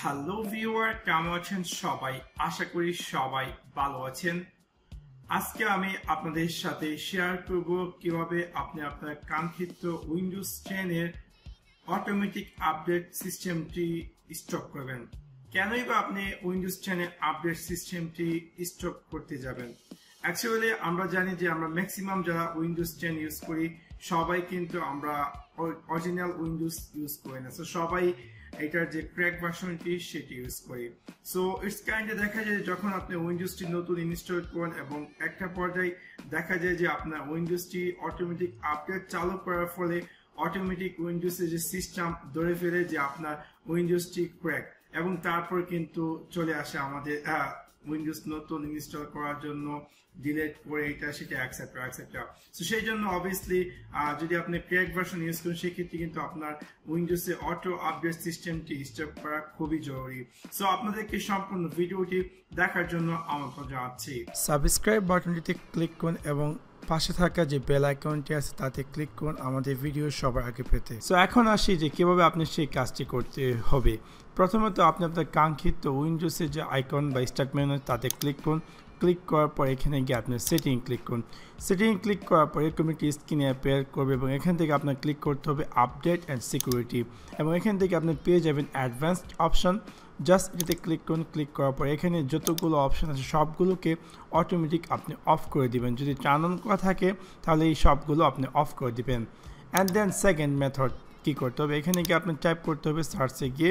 Hello viewer, কেমন আছেন সবাই? আশা করি সবাই ভালো আছেন। আজকে আমি আপনাদের সাথে শেয়ার করব কিভাবে আপনি আপনার কাঙ্ক্ষিত উইন্ডোজ 10 এর অটোমেটিক আপডেট সিস্টেমটি স্টপ করবেন। কেনই বা আপনি উইন্ডোজ 10 এর আপডেট সিস্টেমটি স্টপ করতে যাবেন? অ্যাকচুয়ালি আমরা জানি যে আমরা ম্যাক্সিমাম যারা উইন্ডোজ 10 ইউজ করি সবাই কিন্তু আমরা অরিজিনাল উইন্ডোজ ইউজ করি না, সো সবাই এটার যে ক্র্যাক ভার্সনটি সেটি ইউজ করি। সো ইটস কাইন্ডে দেখা যায় যখন আপনি উইন্ডোজটি নতুন ইনস্টল করেন এবং একটা পর্যায়ে দেখা যায় যে আপনার উইন্ডোজটি অটোমেটিক আপডেট চালু করার ফলে অটোমেটিক উইন্ডোজের যে সিস্টেম ধরে ফেলে যে আপনার উইন্ডোজটি ক্র্যাক, এবং তারপর কিন্তু চলে আসে আমাদের উইন্ডোজ নতুন ইনস্টল করার জন্য ডিলেট করে এটা সেটা এক্সেট্রা এক্সেট্রা। সো সেই জন্য অবভিয়াসলি যদি আপনি ক্র্যাক ভার্সন ইউজ করেন সেক্ষেত্রে কিন্তু আপনার উইন্ডোজে অটো আপডেট সিস্টেমটি স্টপ করা খুবই জরুরি। সো আপনাদেরকে সম্পূর্ণ ভিডিওটি দেখার জন্য আমন্ত্রণ জানাচ্ছি। সাবস্ক্রাইব বাটনটিতে ক্লিক করুন এবং পাশে থাকা যে বেল আইকনটি আছে তাতে ক্লিক করুন আমাদের ভিডিও সবার আগে পেতে। সো এখন আসি যে কীভাবে আপনি সেই কাজটি করতে হবে। প্রথমত আপনি আপনার কাঙ্ক্ষিত উইন্ডোজের যে আইকন বা স্টার্ট মেনু তাতে ক্লিক করুন। ক্লিক করার পর এখানে গিয়ে আপনার সেটিং ক্লিক করুন। সেটিং ক্লিক করার পর এরকম একটি স্ক্রিনে অ্যাপিয়ার করবে এবং এখান থেকে আপনার ক্লিক করতে হবে আপডেট অ্যান্ড সিকিউরিটি, এবং এখান থেকে আপনি পেয়ে যাবেন অ্যাডভান্সড অপশন। জাস্ট এটাতে ক্লিক করুন। ক্লিক করার পর এখানে যতগুলো অপশন আছে সবগুলোকে অটোমেটিক আপনি অফ করে দিবেন। যদি টার্ন অন করা থাকে তাহলে এই সবগুলো আপনি অফ করে দিবেন। অ্যান্ড দেন সেকেন্ড মেথড কী করতে হবে, এখানে গিয়ে আপনি টাইপ করতে হবে সার্চে গিয়ে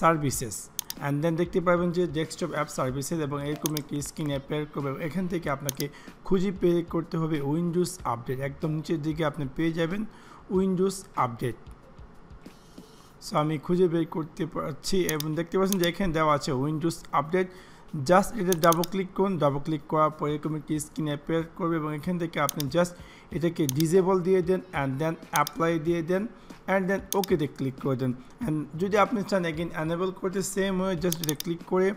সার্ভিসেস অ্যান্ড দেন দেখতে পাবেন যে ডেস্কটপ অ্যাপ সার্ভিসেস, এবং এরকম একটি স্ক্রিন অ্যাপিয়ার করবে। এখান থেকে আপনাকে খুঁজে পেয়ে করতে হবে উইন্ডোজ আপডেট। একদম নিচের দিকে আপনি পেয়ে যাবেন উইন্ডোজ আপডেট। সো আমি খুঁজে বের করতে পারছি এবং দেখতে পাচ্ছেন যে এখানে দেওয়া আছে উইন্ডোজ আপডেট। জাস্ট এটা ডাবল ক্লিক করুন। ডাবল ক্লিক করার পর এরকম একটি স্ক্রিন অ্যাপিয়ার করবে এবং এখান থেকে আপনি জাস্ট এটাকে ডিজেবল দিয়ে দেন অ্যান্ড দেন অ্যাপ্লাই দিয়ে দেন অ্যান্ড দেন ওকেতে ক্লিক করে দেন। অ্যান্ড যদি আপনি চান এগেন অ্যানেবল করতে সেম ওয়ে জাস্ট এটা ক্লিক করে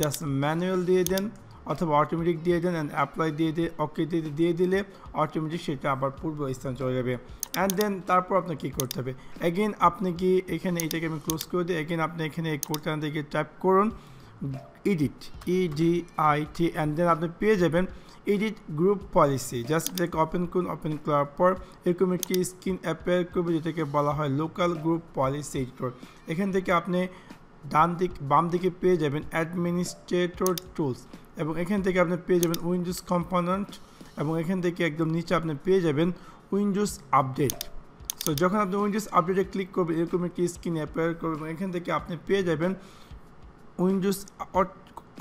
জাস্ট ম্যানুয়াল দিয়ে দেন অথবা অটোমেটিক দিয়ে দেন অ্যান্ড অ্যাপ্লাই দিয়ে দিয়ে ওকে দিয়ে দিলে অটোমেটিক সেটা আবার পূর্ব স্থান চলে যাবে। অ্যান্ড দেন তারপর আপনাকে কী করতে হবে, এগেন আপনি কি এখানে এটাকে আমি ক্লোজ করে দিই। এগেন আপনি এখানে কোটান থেকে টাইপ করুন এডিট EDIT অ্যান্ড দেন আপনি পেয়ে যাবেন এডিট গ্রুপ পলিসি। জাস্ট এটাকে ওপেন করুন। ওপেন করার পর এরকম একটি স্ক্রিন অ্যাপিয়ার করবে যেটাকে বলা হয় লোকাল গ্রুপ পলিসি এডিটর। এখান থেকে আপনি বাম দিকে পেয়ে যাবেন অ্যাডমিনিস্ট্রেটর টুলস, এবং এখান থেকে আপনি পেয়ে যাবেন উইন্ডোজ কম্পোনেন্ট, এবং এখান থেকে একদম নিচে আপনি পেয়ে যাবেন উইন্ডোজ আপডেট। সো যখন আপনি উইন্ডোজ আপডেটে ক্লিক করবেন এরকম একটি স্ক্রিন অ্যাপিয়ার করবে এবং এখান থেকে আপনি পেয়ে যাবেন Windows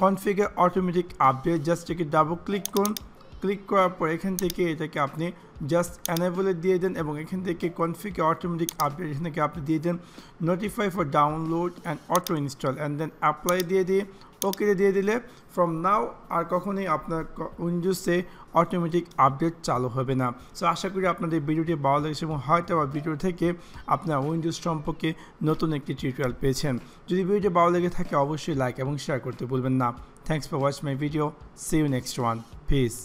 configure automatic update. Just এটাকে ডাবল ক্লিক করুন। ক্লিক করার পর এখান থেকে এটাকে আপনি জাস্ট অ্যানেবলে দিয়ে দেন এবং এখান থেকে কনফিগার অটোমেটিক আপডেট এখান থেকে আপনি দিয়ে দেন notify for download and auto install and then apply দিয়ে দিয়ে ওকে দিয়ে দিলে ফ্রম নাও আর কখনোই আপনার উইন্ডোজে অটোমেটিক আপডেট চালু হবে না। সো আশা করি আপনাদের ভিডিওটি ভালো লেগেছে এবং হয়তো বা ভিডিও থেকে আপনার উইন্ডোজ সম্পর্কে নতুন একটি টিউটোরিয়াল পেয়েছেন। যদি ভিডিওটি ভালো লেগে থাকে অবশ্যই লাইক এবং শেয়ার করতে ভুলবেন না। Thanks for watching my video. See you next one. Piece.